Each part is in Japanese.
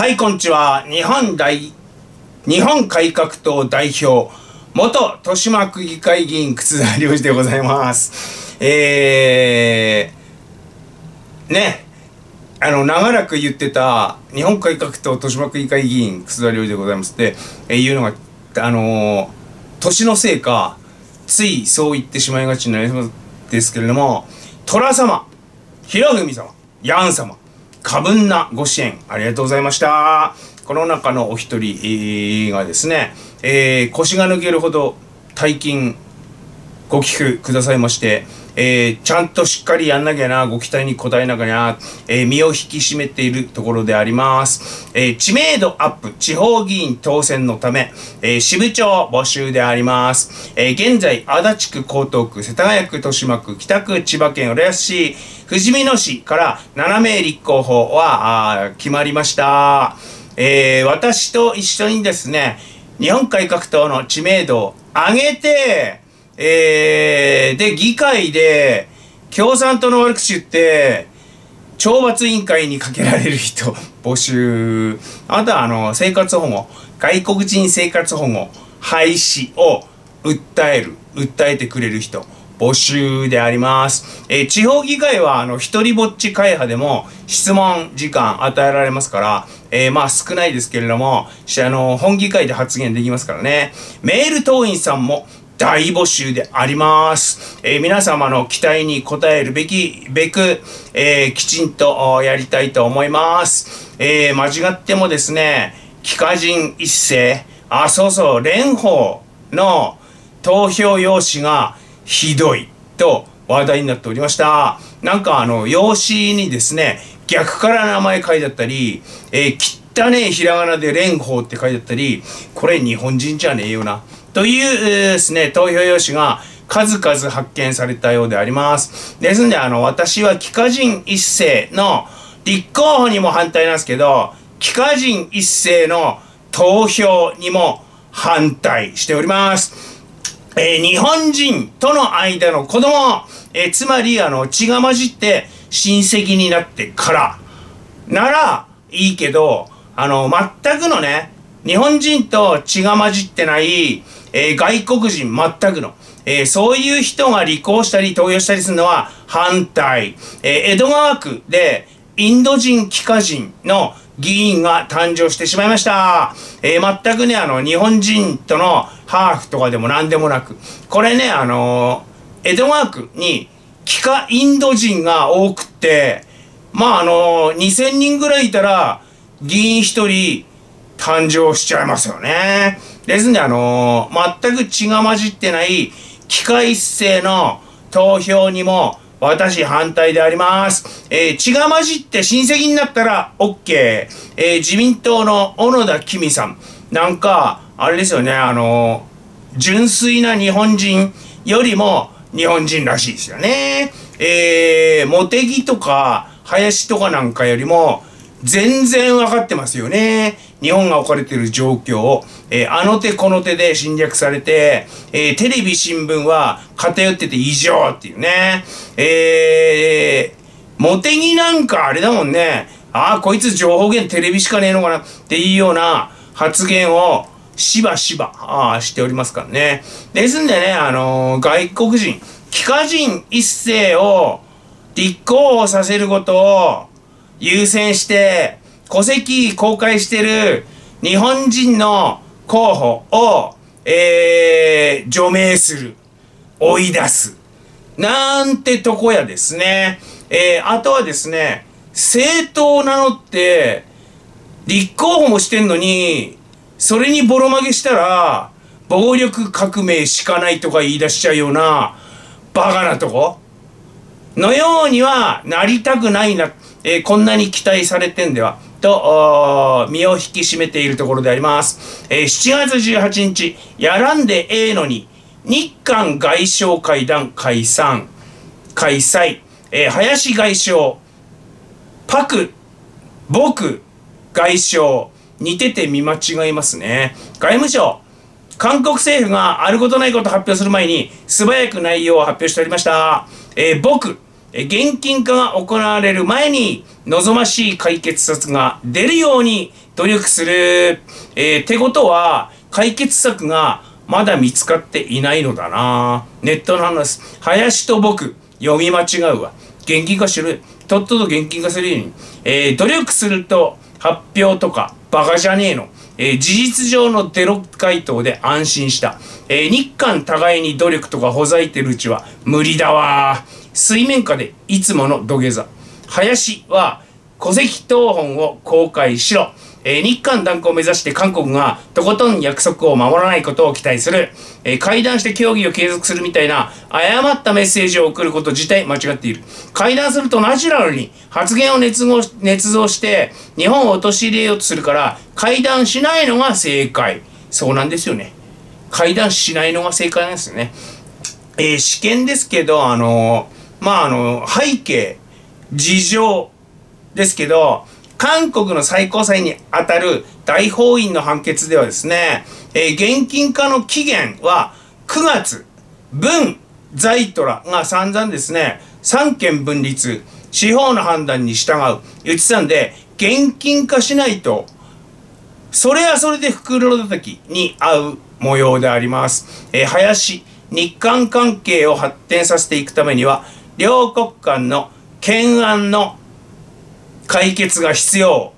はい、こんにちは。日本改革党代表、元豊島区議会議員、忽那龍司でございます。ね、長らく言ってた、日本改革党豊島区議会議員、忽那龍司でございますって、いうのが、年のせいか、ついそう言ってしまいがちになりますですけれども、寅様、博文様、ヤン様、過分なご支援ありがとうございました。この中のお一人がですね、腰が抜けるほど大金ご寄付くださいまして、ちゃんとしっかりやんなきゃな、ご期待に応えなきゃな、身を引き締めているところであります。知名度アップ、地方議員当選のため、支部長募集であります。現在、足立区、江東区、世田谷区、豊島区、北区、千葉県浦安市、ふじみ野市から7名立候補は決まりました。私と一緒にですね、日本改革党の知名度を上げて、で、議会で、共産党の悪口言って、懲罰委員会にかけられる人、募集。あとは、生活保護、外国人生活保護、廃止を訴えてくれる人、募集であります。地方議会は、一人ぼっち会派でも、質問時間与えられますから、まあ少ないですけれども、本議会で発言できますからね。メール党員さんも、大募集であります。皆様の期待に応えるべく、きちんとやりたいと思います。間違ってもですね、帰化人一世、蓮舫の投票用紙がひどいと話題になっておりました。なんか用紙にですね、逆から名前書いてあったり、汚ねひらがなで蓮舫って書いてあったり、これ日本人じゃねえよな。というですね、投票用紙が数々発見されたようであります。ですんで、私は帰化人一世の立候補にも反対なんですけど、帰化人一世の投票にも反対しております。日本人との間の子供、つまり、血が混じって親戚になってから、ならいいけど、全くのね、日本人と血が混じってない、外国人全くの、そういう人が履行したり投与したりするのは反対。江戸川区でインド人帰化人の議員が誕生してしまいました。全くね、日本人とのハーフとかでも何でもなく。これね、江戸川区に帰化インド人が多くって、まあ、2000人ぐらいいたら、議員一人、誕生しちゃいますよね。ですんで、全く血が混じってない、帰化一世の投票にも、私反対であります。血が混じって親戚になったら、OK。自民党の小野田公さん。なんか、あれですよね、純粋な日本人よりも、日本人らしいですよね。茂木とか、林とかなんかよりも、全然わかってますよね。日本が置かれている状況を、あの手この手で侵略されて、テレビ新聞は偏ってて異常っていうね。茂木なんかあれだもんね。ああ、こいつ情報源テレビしかねえのかなっていうような発言をしばしばしておりますからね。ですんでね、外国人、帰化人一世を立候補させることを優先して、戸籍公開してる日本人の候補を、除名する。追い出す。なんてとこやですね。あとはですね、政党なのって、立候補もしてんのに、それにボロ曲げしたら、暴力革命しかないとか言い出しちゃうような、バカなとこのようにはなりたくないな。こんなに期待されてんでは、と、身を引き締めているところであります。7月18日、やらんでええのに、日韓外相会談開催、林外相、朴外相、似てて見間違いますね。外務省、韓国政府があることないこと発表する前に、素早く内容を発表しておりました。現金化が行われる前に、望ましい解決策が出るように努力する。ってことは、解決策がまだ見つかっていないのだな。ネットの話、林と僕、読み間違うわ。現金化する。とっとと現金化するように。努力すると発表とか、バカじゃねえの。事実上のゼロ回答で安心した。日韓互いに努力とかほざいてるうちは無理だわ。水面下でいつもの土下座。林は戸籍謄本を公開しろ。日韓断交を目指して韓国がとことん約束を守らないことを期待する。会談して協議を継続するみたいな誤ったメッセージを送ること自体間違っている。会談するとナチュラルに発言を捏造して日本を陥れようとするから会談しないのが正解。そうなんですよね。会談しないのが正解なんですよね。試験ですけど、背景、事情ですけど、韓国の最高裁にあたる大法院の判決ではですね、現金化の期限は9月、文在寅が散々ですね、三権分立、司法の判断に従う、言ってたんで、現金化しないと、それはそれで袋叩きに遭う模様であります。林、日韓関係を発展させていくためには、両国間の懸案の解決が必要。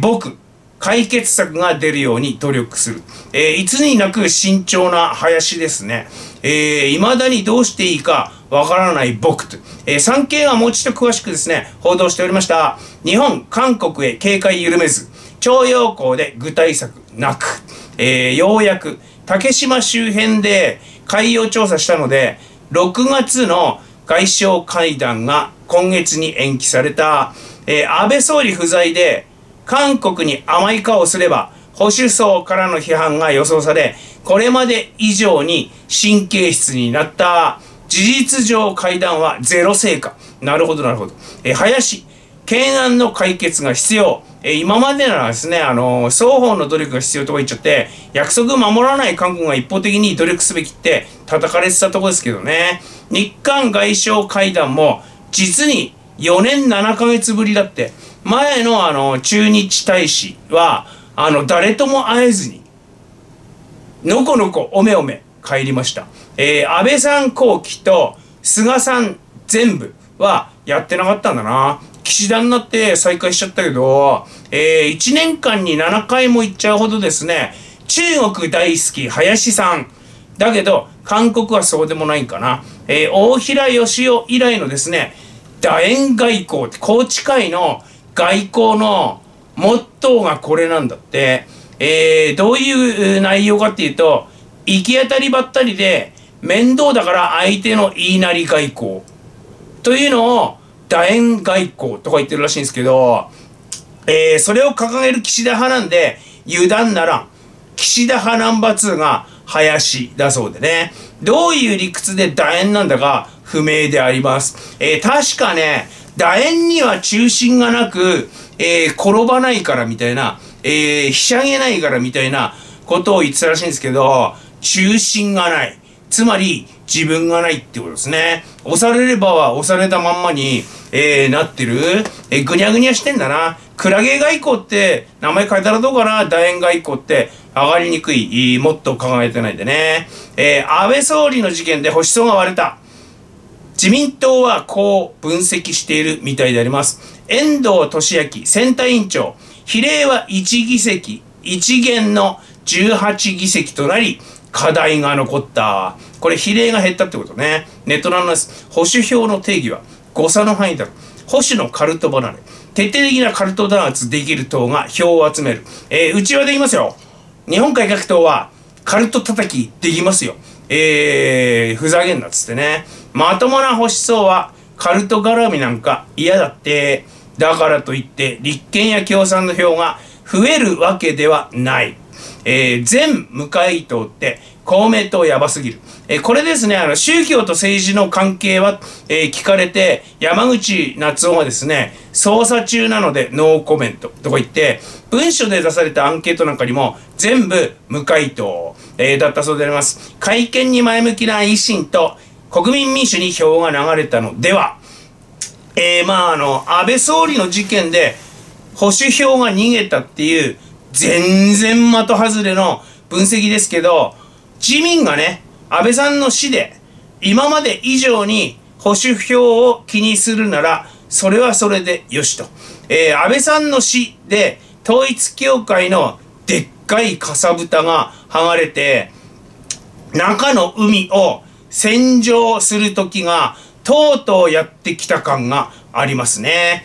僕、解決策が出るように努力する。いつになく慎重な林ですね。未だにどうしていいかわからない僕と。産経はもう一度詳しくですね、報道しておりました。日本、韓国へ警戒緩めず、徴用工で具体策なく。ようやく、竹島周辺で海洋調査したので、6月の外相会談が今月に延期された。安倍総理不在で韓国に甘い顔をすれば保守層からの批判が予想され、これまで以上に神経質になった。事実上会談はゼロ成果。なるほどなるほど。林、懸案の解決が必要。今までならですね、双方の努力が必要とか言っちゃって、約束守らない韓国が一方的に努力すべきって叩かれてたとこですけどね。日韓外相会談も実に4年7ヶ月ぶりだって、前の駐日大使は、誰とも会えずに、のこのこおめおめ帰りました。安倍さん後期と菅さん全部はやってなかったんだな。岸田になって再開しちゃったけど、1年間に7回も行っちゃうほどですね、中国大好き林さん。だけど、韓国はそうでもないんかな。大平芳雄以来のですね、楕円外交って、宏池会の外交のモットーがこれなんだって。どういう内容かっていうと、行き当たりばったりで面倒だから相手の言いなり外交というのを楕円外交とか言ってるらしいんですけど、それを掲げる岸田派なんで油断ならん。岸田派ナンバー2が林だそうでね。どういう理屈で楕円なんだか不明であります。確かね、楕円には中心がなく、転ばないからみたいな、ひしゃげないからみたいなことを言ってたらしいんですけど、中心がない。つまり、自分がないってことですね。押されればは押されたまんまに、なってる。ぐにゃぐにゃしてんだな。クラゲ外交って、名前変えたらどうかな。楕円外交って、上がりにくい。もっと考えてないんでね。安倍総理の事件で保守層が割れた。自民党はこう分析しているみたいであります。遠藤俊明選対委員長。比例は1議席、1減の18議席となり、課題が残った。これ比例が減ったってことね。ネットの話、保守票の定義は誤差の範囲だ。保守のカルト離れ。徹底的なカルト弾圧できる党が票を集める。内輪で言いますよ。日本改革党はカルト叩きできますよ。ふざけんなっつってね。まともな保守層はカルト絡みなんか嫌だって。だからといって立憲や共産の票が増えるわけではない。全無回答って公明党やばすぎる。これですね、宗教と政治の関係は、聞かれて山口夏夫がですね、捜査中なのでノーコメントとか言って、文書で出されたアンケートなんかにも全部無回答、だったそうであります。改憲に前向きな維新と国民民主に票が流れたのでは、安倍総理の事件で保守票が逃げたっていう全然的外れの分析ですけど、自民がね、安倍さんの死で今まで以上に保守票を気にするなら、それはそれでよしと。安倍さんの死で統一教会のでっかいかさぶたが剥がれて、中の海を洗浄する時がとうとうやってきた感がありますね。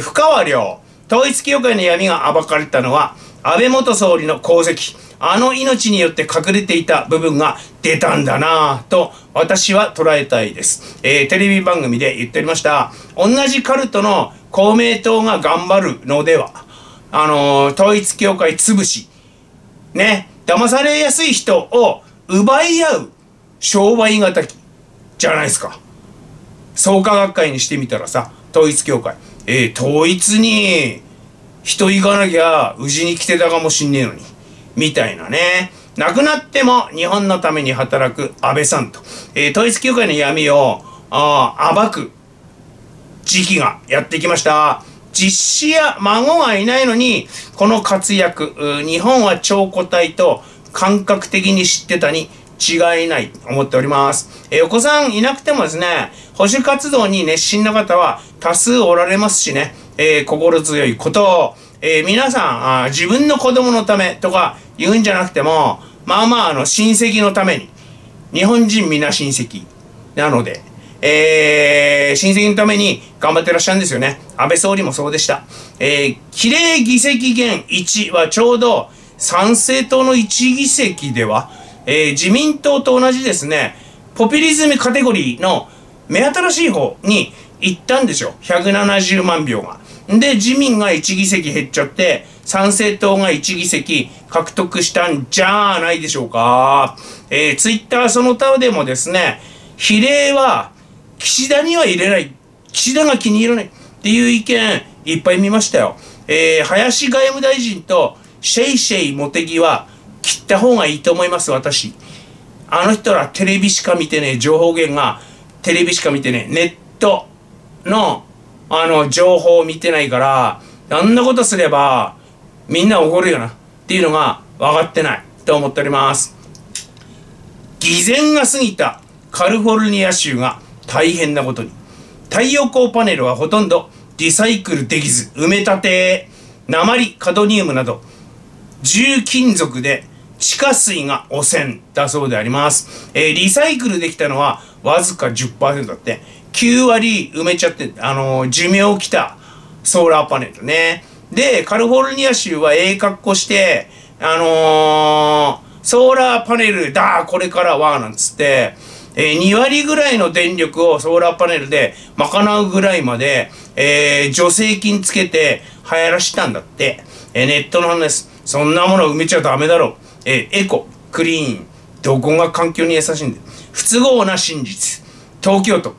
深川亮、統一教会の闇が暴かれたのは安倍元総理の功績、あの命によって隠れていた部分が出たんだなぁと私は捉えたいです。テレビ番組で言っておりました。同じカルトの公明党が頑張るのでは、統一教会潰し、ね、騙されやすい人を奪い合う商売敵じゃないですか。創価学会にしてみたらさ、統一教会。統一に人行かなきゃうちに来てたかもしんねえのに。みたいなね。亡くなっても日本のために働く安倍さんと、統一教会の闇を暴く時期がやってきました。実子や孫がいないのに、この活躍、日本は超固体と感覚的に知ってたに違いないと思っております。お子さんいなくてもですね、保守活動に熱心な方は多数おられますしね、心強いことを、皆さん自分の子供のためとか言うんじゃなくても、まあまあ親戚のために、日本人皆親戚なので、親戚のために頑張ってらっしゃるんですよね。安倍総理もそうでした。比例議席減1はちょうど参政党の1議席では、自民党と同じですね、ポピュリズムカテゴリーの目新しい方に行ったんでしょ。170万票が。で、自民が1議席減っちゃって、参政党が1議席獲得したんじゃないでしょうか。ツイッターその他でもですね、比例は岸田には入れない。岸田が気に入らない。っていう意見いっぱい見ましたよ。林外務大臣とシェイシェイ茂木は切った方がいいと思います、私。あの人らテレビしか見てねえ、情報源がテレビしか見てねえ、ネットの情報を見てないから、あんなことすれば、みんな怒るよな、っていうのが分かってない、と思っております。偽善が過ぎたカリフォルニア州が大変なことに。太陽光パネルはほとんどリサイクルできず、埋め立て、鉛、カドニウムなど、重金属で地下水が汚染だそうであります。リサイクルできたのはわずか 10% だって。9割埋めちゃって、寿命来たソーラーパネルね。で、カリフォルニア州は格好して、ソーラーパネルだ、これからは、なんつって、2割ぐらいの電力をソーラーパネルで賄うぐらいまで、助成金つけて流行らしたんだって。ネットの話です。そんなもの埋めちゃダメだろ。エコ、クリーン、どこが環境に優しいんだよ。不都合な真実。東京都。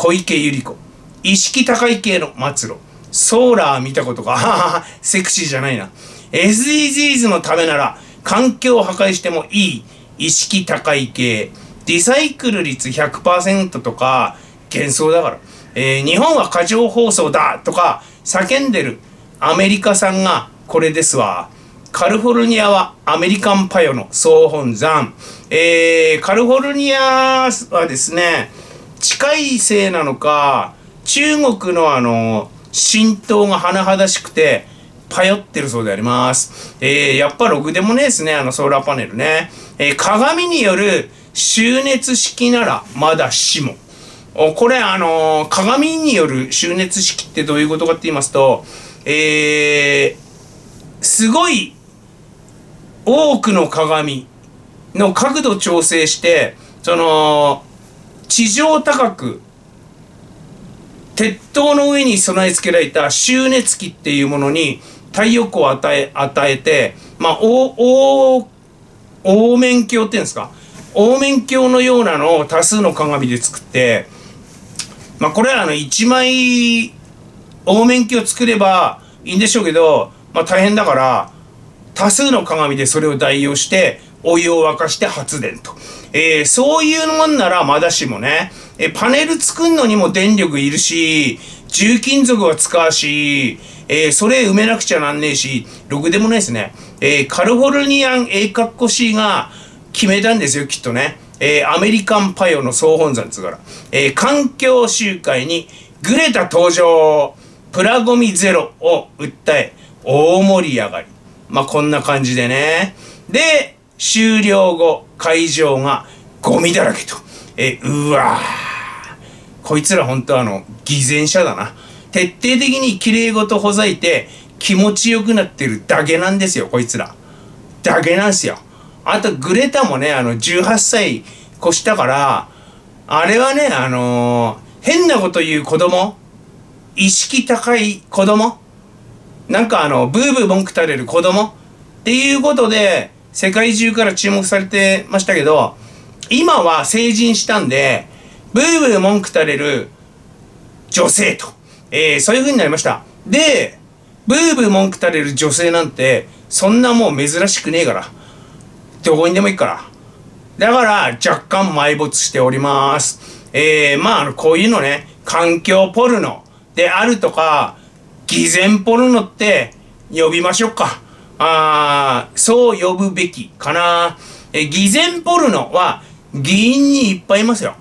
小池百合子。意識高い系の末路。ソーラー見たことか。セクシーじゃないな。SDGs のためなら環境を破壊してもいい。意識高い系。リサイクル率 100% とか幻想だから。日本は過剰包装だとか叫んでるアメリカさんがこれですわ。カリフォルニアはアメリカンパイオの総本山。カリフォルニアはですね、近いせいなのか、中国の浸透が甚だしくて、パヨってるそうであります。やっぱろくでもねえですね、ソーラーパネルね。鏡による収熱式ならまだしも。これ鏡による収熱式ってどういうことかって言いますと、すごい多くの鏡の角度調整して、地上高く、鉄塔の上に備え付けられた収熱器っていうものに太陽光を与えて、まあ、凹面鏡っていうんですか、凹面鏡のようなのを多数の鏡で作って、まあ、これは1枚凹面鏡を作ればいいんでしょうけど、まあ、大変だから、多数の鏡でそれを代用して、お湯を沸かして発電と。そういうもんならまだしもね、パネル作んのにも電力いるし、重金属は使うし、それ埋めなくちゃなんねえし、ろくでもないですね。カリフォルニアン A カッコ C が決めたんですよ、きっとね。アメリカンパイオの総本山ですから。環境集会にグレタ登場、プラゴミゼロを訴え、大盛り上がり。まあ、こんな感じでね。で、終了後、会場がゴミだらけと。うわぁ。こいつらほんと偽善者だな。徹底的に綺麗事ほざいて気持ちよくなってるだけなんですよ、こいつら。だけなんすよ。あと、グレタもね、18歳越したから、あれはね、変なこと言う子供、意識高い子供、なんかブーブー文句垂れる子供っていうことで、世界中から注目されてましたけど、今は成人したんで、ブーブー文句垂れる女性と、そういう風になりました。で、ブーブー文句垂れる女性なんて、そんなもう珍しくねえから。どこにでもいいから。だから、若干埋没しております。まあ、こういうのね、環境ポルノであるとか、偽善ポルノって呼びましょうか。そう呼ぶべきかな。偽善ポルノは議員にいっぱいいますよ。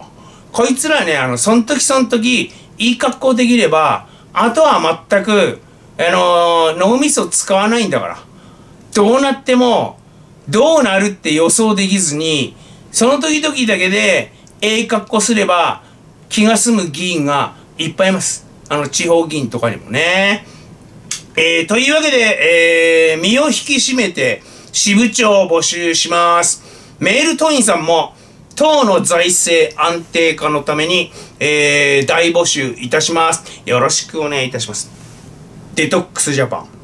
こいつらね、その時その時、いい格好できれば、あとは全く、脳みそ使わないんだから。どうなっても、どうなるって予想できずに、その時々だけで、ええ格好すれば、気が済む議員がいっぱいいます。地方議員とかにもね。というわけで、身を引き締めて、支部長を募集します。メール党員さんも、党の財政安定化のために、大募集いたします。よろしくお願いいたします。デトックスジャパン。